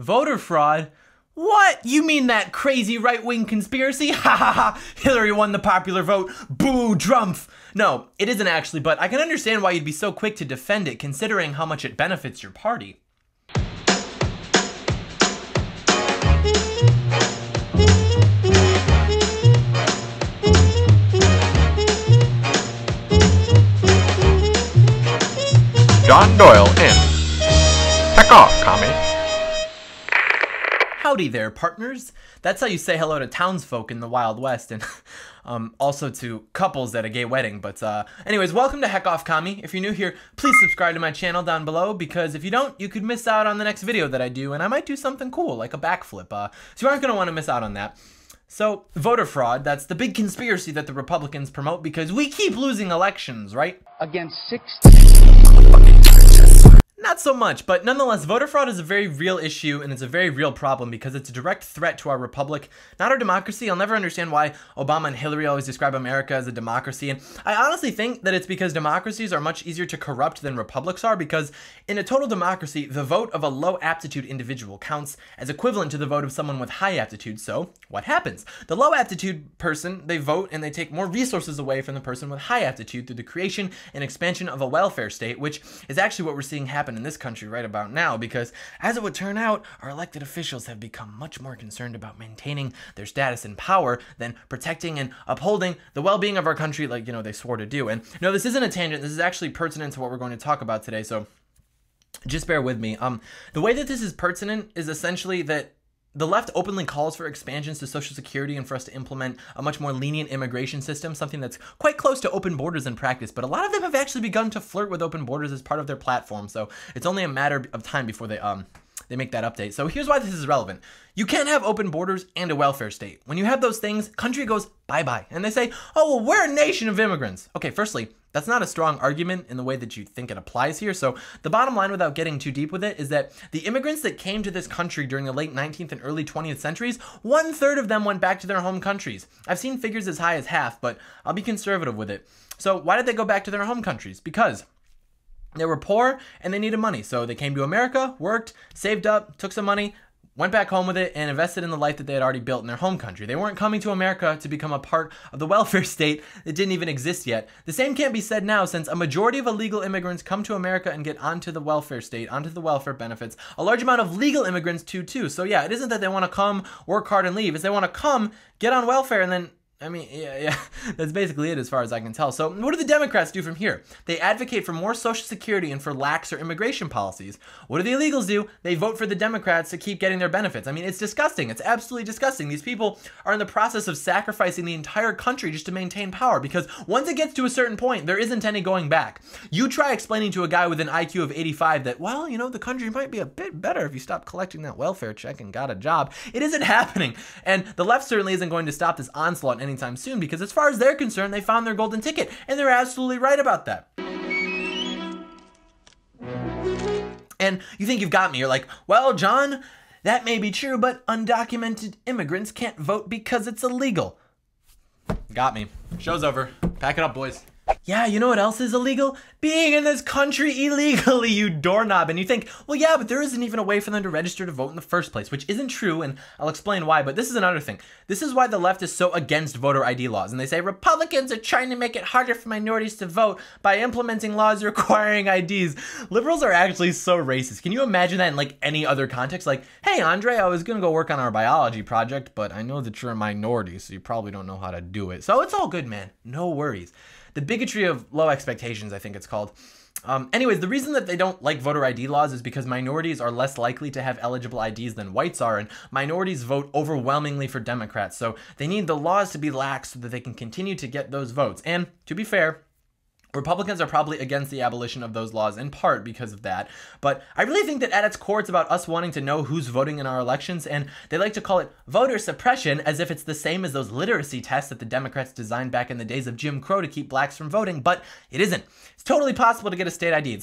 Voter fraud? What? You mean that crazy right-wing conspiracy? Ha ha ha! Hillary won the popular vote. Boo, Drumpf! No, it isn't actually, but I can understand why you'd be so quick to defend it considering how much it benefits your party. John Doyle in Heck Off Commie. Howdy there, partners. That's how you say hello to townsfolk in the Wild West, and also to couples at a gay wedding. But anyways, welcome to Heck Off Commie. If you're new here, please subscribe to my channel down below, because if you don't, you could miss out on the next video that I do, and I might do something cool, like a backflip. So you aren't going to want to miss out on that. So, voter fraud, that's the big conspiracy that the Republicans promote, because we keep losing elections, right? Against 60... Not so much, but nonetheless, voter fraud is a very real issue, and it's a very real problem because it's a direct threat to our republic, not our democracy. I'll never understand why Obama and Hillary always describe America as a democracy, and I honestly think that it's because democracies are much easier to corrupt than republics are, because in a total democracy, the vote of a low-aptitude individual counts as equivalent to the vote of someone with high aptitude. So, what happens? The low-aptitude person, they vote, and they take more resources away from the person with high aptitude through the creation and expansion of a welfare state, which is actually what we're seeing happen in this country right about now, because as it would turn out, our elected officials have become much more concerned about maintaining their status and power than protecting and upholding the well-being of our country, like, you know, they swore to do. And no, this isn't a tangent, this is actually pertinent to what we're going to talk about today, so just bear with me. The way that this is pertinent is essentially that the left openly calls for expansions to Social Security and for us to implement a much more lenient immigration system, something that's quite close to open borders in practice, but a lot of them have actually begun to flirt with open borders as part of their platform, so it's only a matter of time before they make that update. So here's why this is relevant. You can't have open borders and a welfare state. When you have those things, country goes bye-bye, and they say, oh, well, we're a nation of immigrants. Okay, firstly, that's not a strong argument in the way that you think it applies here. So the bottom line, without getting too deep with it, is that the immigrants that came to this country during the late 19th and early 20th centuries, 1/3 of them went back to their home countries. I've seen figures as high as half, but I'll be conservative with it. So why did they go back to their home countries? Because they were poor and they needed money. So they came to America, worked, saved up, took some money, went back home with it, and invested in the life that they had already built in their home country. They weren't coming to America to become a part of the welfare state that didn't even exist yet. The same can't be said now, since a majority of illegal immigrants come to America and get onto the welfare state, onto the welfare benefits. A large amount of legal immigrants too. So yeah, it isn't that they want to come, work hard, and leave. It's they want to come, get on welfare, and then, I mean, yeah, that's basically it as far as I can tell. So what do the Democrats do from here? They advocate for more Social Security and for laxer immigration policies. What do the illegals do? They vote for the Democrats to keep getting their benefits. I mean, it's disgusting. It's absolutely disgusting. These people are in the process of sacrificing the entire country just to maintain power, because once it gets to a certain point, there isn't any going back. You try explaining to a guy with an IQ of 85 that, well, you know, the country might be a bit better if you stop collecting that welfare check and got a job. It isn't happening. And the left certainly isn't going to stop this onslaught anytime soon, because as far as they're concerned, they found their golden ticket, and they're absolutely right about that. And you think you've got me. You're like, well, John, that may be true, but undocumented immigrants can't vote because it's illegal. Got me. Show's over. Pack it up, boys. Yeah, you know what else is illegal? Being in this country illegally, you doorknob. And you think, well, yeah, but there isn't even a way for them to register to vote in the first place, which isn't true, and I'll explain why, but this is another thing. This is why the left is so against voter ID laws, and they say Republicans are trying to make it harder for minorities to vote by implementing laws requiring IDs. Liberals are actually so racist. Can you imagine that in, like, any other context? Like, hey, Andre, I was gonna go work on our biology project, but I know that you're a minority, so you probably don't know how to do it. So it's all good, man. No worries. The bigotry of low expectations, I think it's called. Anyways, the reason that they don't like voter ID laws is because minorities are less likely to have eligible IDs than whites are, and minorities vote overwhelmingly for Democrats, so they need the laws to be lax so that they can continue to get those votes. And, to be fair, Republicans are probably against the abolition of those laws in part because of that, but I really think that at its core it's about us wanting to know who's voting in our elections, and they like to call it voter suppression, as if it's the same as those literacy tests that the Democrats designed back in the days of Jim Crow to keep blacks from voting, but it isn't. It's totally possible to get a state ID.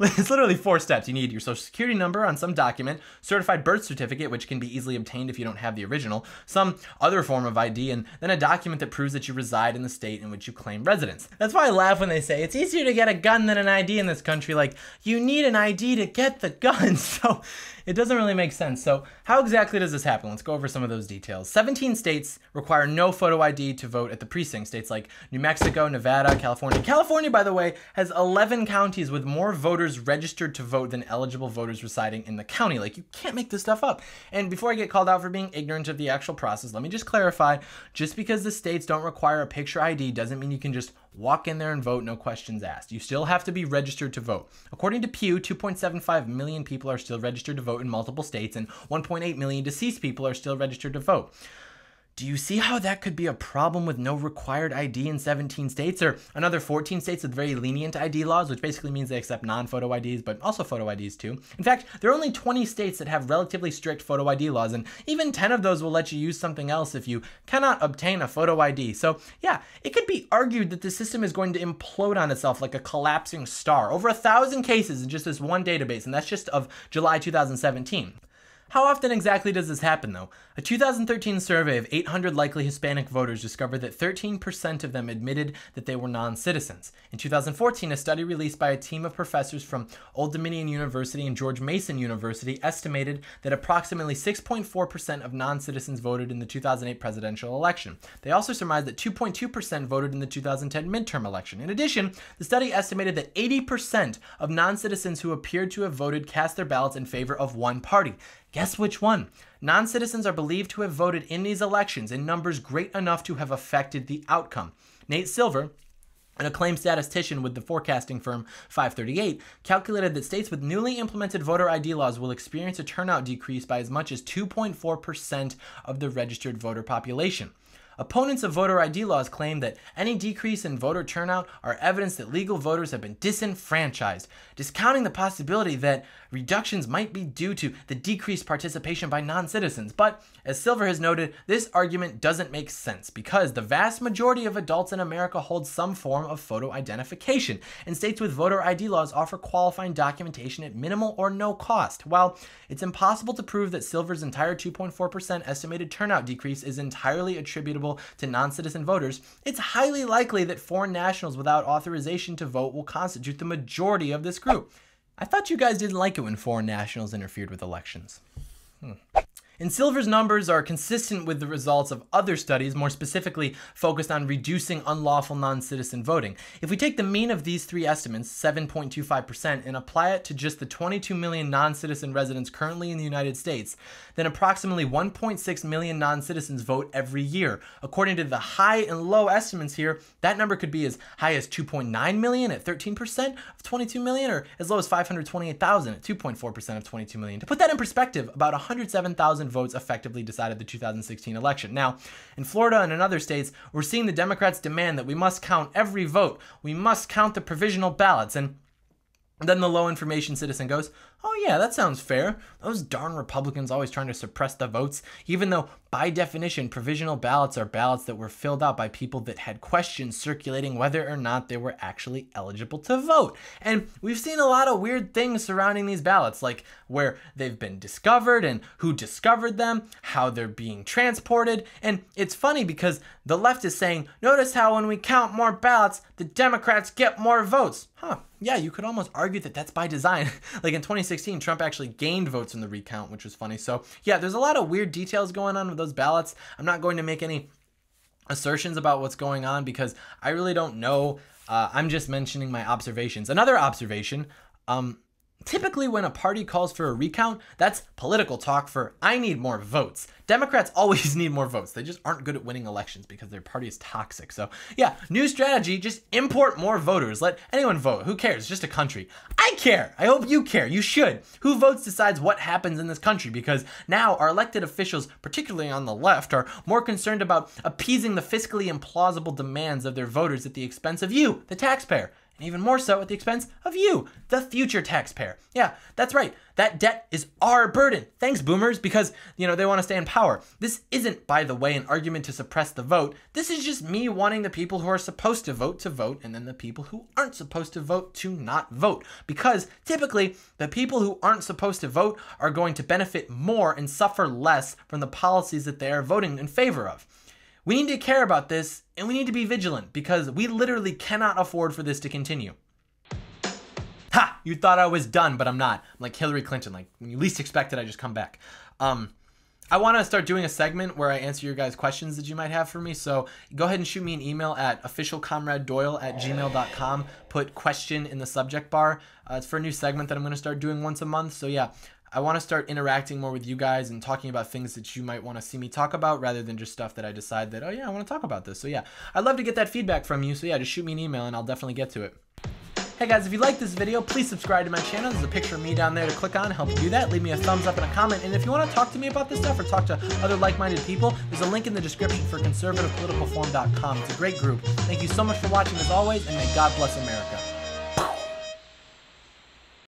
It's literally 4 steps. You need your Social Security number on some document, certified birth certificate, which can be easily obtained if you don't have the original, some other form of ID, and then a document that proves that you reside in the state in which you claim residence. That's why I laugh when they say it's easier to get a gun than an ID in this country. Like, you need an ID to get the gun. So It doesn't really make sense. So how exactly does this happen? Let's go over some of those details. 17 states require no photo ID to vote at the precinct. States like New Mexico, Nevada, California. California, by the way, has 11 counties with more voters registered to vote than eligible voters residing in the county. Like, you can't make this stuff up. And before I get called out for being ignorant of the actual process, let me just clarify, just because the states don't require a picture ID doesn't mean you can just walk in there and vote, no questions asked. You still have to be registered to vote. According to Pew, 2.75 million people are still registered to vote in multiple states, and 1.8 million deceased people are still registered to vote. Do you see how that could be a problem with no required ID in 17 states, or another 14 states with very lenient ID laws, which basically means they accept non-photo IDs, but also photo IDs too. In fact, there are only 20 states that have relatively strict photo ID laws, and even 10 of those will let you use something else if you cannot obtain a photo ID. So yeah, it could be argued that the system is going to implode on itself like a collapsing star. Over 1,000 cases in just this one database, and that's just of July 2017. How often exactly does this happen though? A 2013 survey of 800 likely Hispanic voters discovered that 13% of them admitted that they were non-citizens. In 2014, a study released by a team of professors from Old Dominion University and George Mason University estimated that approximately 6.4% of non-citizens voted in the 2008 presidential election. They also surmised that 2.2% voted in the 2010 midterm election. In addition, the study estimated that 80% of non-citizens who appeared to have voted cast their ballots in favor of one party. Guess which one? Non-citizens are believed to have voted in these elections in numbers great enough to have affected the outcome. Nate Silver, an acclaimed statistician with the forecasting firm 538, calculated that states with newly implemented voter ID laws will experience a turnout decrease by as much as 2.4% of the registered voter population. Opponents of voter ID laws claim that any decrease in voter turnout are evidence that legal voters have been disenfranchised, discounting the possibility that reductions might be due to the decreased participation by non-citizens. But as Silver has noted, this argument doesn't make sense because the vast majority of adults in America hold some form of photo identification, and states with voter ID laws offer qualifying documentation at minimal or no cost. While it's impossible to prove that Silver's entire 2.4% estimated turnout decrease is entirely attributable to non-citizen voters, it's highly likely that foreign nationals without authorization to vote will constitute the majority of this group. I thought you guys didn't like it when foreign nationals interfered with elections. And Silver's numbers are consistent with the results of other studies, more specifically focused on reducing unlawful non-citizen voting. If we take the mean of these three estimates, 7.25%, and apply it to just the 22 million non-citizen residents currently in the United States, then approximately 1.6 million non-citizens vote every year. According to the high and low estimates here, that number could be as high as 2.9 million at 13% of 22 million, or as low as 528,000 at 2.4% of 22 million. To put that in perspective, about 107,000 votes effectively decided the 2016 election. Now, in Florida and in other states, we're seeing the Democrats demand that we must count every vote. We must count the provisional ballots. And then the low information citizen goes, oh yeah, that sounds fair. Those darn Republicans always trying to suppress the votes, even though by definition, provisional ballots are ballots that were filled out by people that had questions circulating whether or not they were actually eligible to vote. And we've seen a lot of weird things surrounding these ballots, like where they've been discovered and who discovered them, how they're being transported. And it's funny because the left is saying, notice how when we count more ballots, the Democrats get more votes. Huh, yeah, you could almost argue that that's by design. Like in 2016, Trump actually gained votes in the recount, which was funny. So yeah, there's a lot of weird details going on with those ballots. I'm not going to make any assertions about what's going on because I really don't know. I'm just mentioning my observations. Another observation, typically when a party calls for a recount, that's political talk for I need more votes. Democrats always need more votes. They just aren't good at winning elections because their party is toxic. So yeah, new strategy, just import more voters. Let anyone vote. Who cares? It's just a country. I care. I hope you care. You should. Who votes decides what happens in this country because now our elected officials, particularly on the left, are more concerned about appeasing the fiscally implausible demands of their voters at the expense of you, the taxpayer. And even more so at the expense of you, the future taxpayer. Yeah, that's right. That debt is our burden. Thanks, boomers, because, you know, they want to stay in power. This isn't, by the way, an argument to suppress the vote. This is just me wanting the people who are supposed to vote, and then the people who aren't supposed to vote to not vote. Because typically, the people who aren't supposed to vote are going to benefit more and suffer less from the policies that they are voting in favor of. We need to care about this, and we need to be vigilant because we literally cannot afford for this to continue. Ha! You thought I was done, but I'm not. I'm like Hillary Clinton. Like, when you least expect it, I just come back. I want to start doing a segment where I answer your guys' questions that you might have for me. So go ahead and shoot me an email at officialcomradedoyle@gmail.com. Put question in the subject bar. It's for a new segment that I'm going to start doing once a month. So yeah, I want to start interacting more with you guys and talking about things that you might want to see me talk about rather than just stuff that I decide that, oh yeah, I want to talk about this. So yeah, I'd love to get that feedback from you. So yeah, just shoot me an email and I'll definitely get to it. Hey guys, if you like this video, please subscribe to my channel. There's a picture of me down there to click on, help you do that. Leave me a thumbs up and a comment. And if you want to talk to me about this stuff or talk to other like-minded people, there's a link in the description for conservativepoliticalforum.com. It's a great group. Thank you so much for watching as always, and may God bless America.